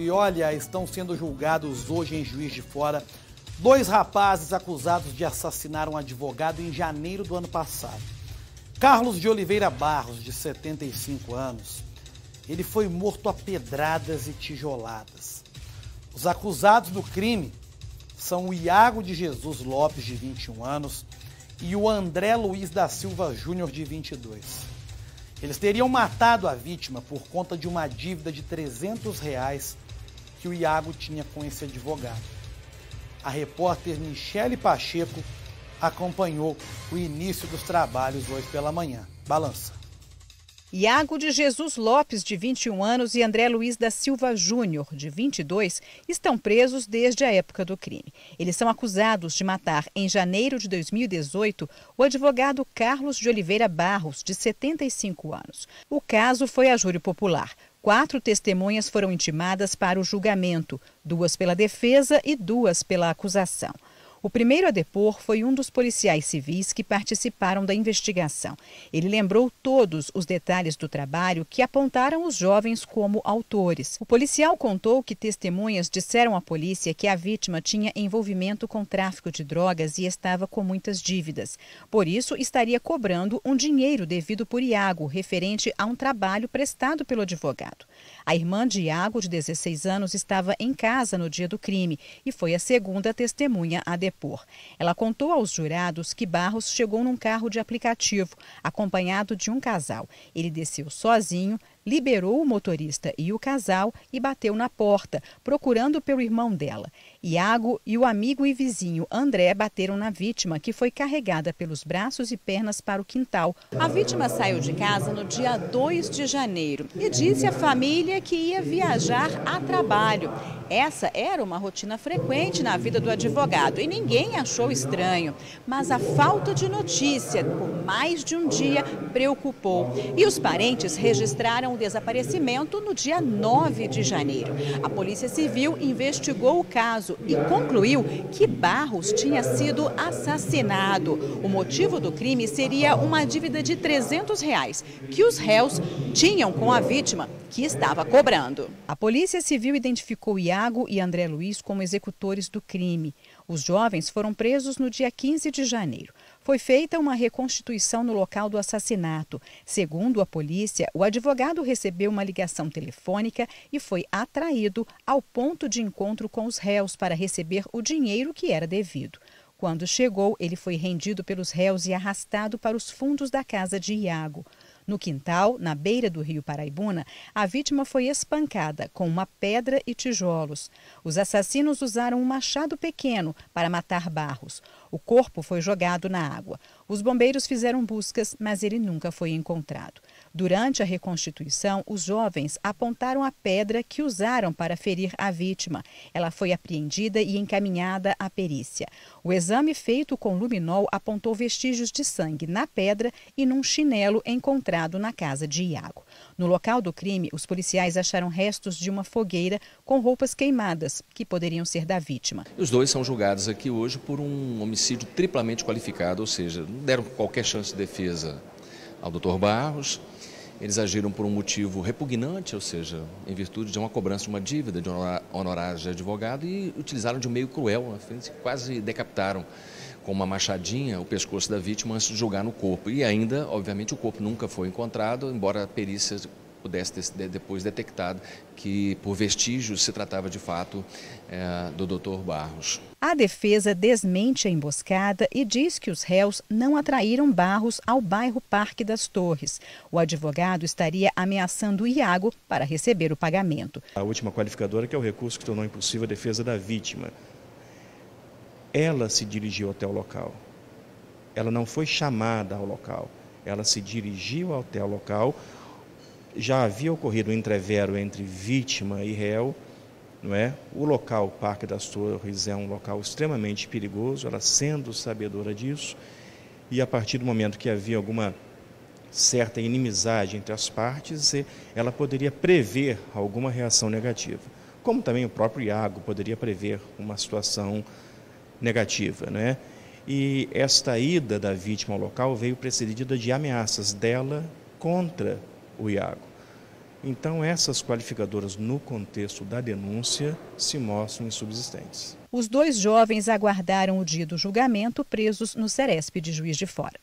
E olha, estão sendo julgados hoje em Juiz de Fora dois rapazes acusados de assassinar um advogado em janeiro do ano passado. Carlos de Oliveira Barros, de 75 anos, ele foi morto a pedradas e tijoladas. Os acusados do crime são o Iago de Jesus Lopes, de 21 anos, e o André Luiz da Silva Júnior, de 22. Eles teriam matado a vítima por conta de uma dívida de R$ 300 que o Iago tinha com esse advogado. A repórter Michele Pacheco acompanhou o início dos trabalhos hoje pela manhã. Balança. Iago de Jesus Lopes, de 21 anos, e André Luiz da Silva Júnior, de 22, estão presos desde a época do crime. Eles são acusados de matar, em janeiro de 2018, o advogado Carlos de Oliveira Barros, de 75 anos. O caso foi a júri popular. 4 testemunhas foram intimadas para o julgamento, 2 pela defesa e 2 pela acusação. O primeiro a depor foi um dos policiais civis que participaram da investigação. Ele lembrou todos os detalhes do trabalho que apontaram os jovens como autores. O policial contou que testemunhas disseram à polícia que a vítima tinha envolvimento com tráfico de drogas e estava com muitas dívidas. Por isso, estaria cobrando um dinheiro devido por Iago, referente a um trabalho prestado pelo advogado. A irmã de Iago, de 16 anos, estava em casa no dia do crime e foi a segunda testemunha a depor. Ela contou aos jurados que Barros chegou num carro de aplicativo, acompanhado de um casal. Ele desceu sozinho, liberou o motorista e o casal e bateu na porta, procurando pelo irmão dela. Iago e o amigo e vizinho André bateram na vítima, que foi carregada pelos braços e pernas para o quintal. A vítima saiu de casa no dia 2 de janeiro e disse à família que ia viajar a trabalho. Essa era uma rotina frequente na vida do advogado e ninguém achou estranho. Mas a falta de notícia por mais de um dia preocupou e os parentes registraram o desaparecimento no dia 9 de janeiro. A Polícia Civil investigou o caso e concluiu que Barros tinha sido assassinado. O motivo do crime seria uma dívida de R$ 300 que os réus tinham com a vítima, que estava cobrando. A Polícia Civil identificou Iago e André Luiz como executores do crime. Os jovens foram presos no dia 15 de janeiro. Foi feita uma reconstituição no local do assassinato. Segundo a polícia, o advogado recebeu uma ligação telefônica e foi atraído ao ponto de encontro com os réus para receber o dinheiro que era devido. Quando chegou, ele foi rendido pelos réus e arrastado para os fundos da casa de Iago. No quintal, na beira do rio Paraibuna, a vítima foi espancada com uma pedra e tijolos. Os assassinos usaram um machado pequeno para matar Barros. O corpo foi jogado na água. Os bombeiros fizeram buscas, mas ele nunca foi encontrado. Durante a reconstituição, os jovens apontaram a pedra que usaram para ferir a vítima. Ela foi apreendida e encaminhada à perícia. O exame feito com luminol apontou vestígios de sangue na pedra e num chinelo encontrado na casa de Iago. No local do crime, os policiais acharam restos de uma fogueira com roupas queimadas, que poderiam ser da vítima. Os dois são julgados aqui hoje por um homicídio triplamente qualificado, ou seja, não deram qualquer chance de defesa ao Dr. Barros. Eles agiram por um motivo repugnante, ou seja, em virtude de uma cobrança de uma dívida, de honorários de advogado, e utilizaram de um meio cruel, quase decapitaram com uma machadinha o pescoço da vítima antes de jogar no corpo. E ainda, obviamente, o corpo nunca foi encontrado, embora a perícia pudesse ter depois detectado que, por vestígios, se tratava de fato do Dr. Barros. A defesa desmente a emboscada e diz que os réus não atraíram Barros ao bairro Parque das Torres. O advogado estaria ameaçando Iago para receber o pagamento. A última qualificadora, que é o recurso que tornou impossível a defesa da vítima. Ela se dirigiu até o local. Ela não foi chamada ao local. Ela se dirigiu até o local. Já havia ocorrido um entrevero entre vítima e réu, não é? O local, o Parque das Torres, é um local extremamente perigoso, ela sendo sabedora disso, e a partir do momento que havia alguma certa inimizade entre as partes, ela poderia prever alguma reação negativa. Como também o próprio Iago poderia prever uma situação negativa, não é? E esta ida da vítima ao local veio precedida de ameaças dela contra o Iago. Então, essas qualificadoras, no contexto da denúncia, se mostram insubsistentes. Os dois jovens aguardaram o dia do julgamento presos no CERESP de Juiz de Fora.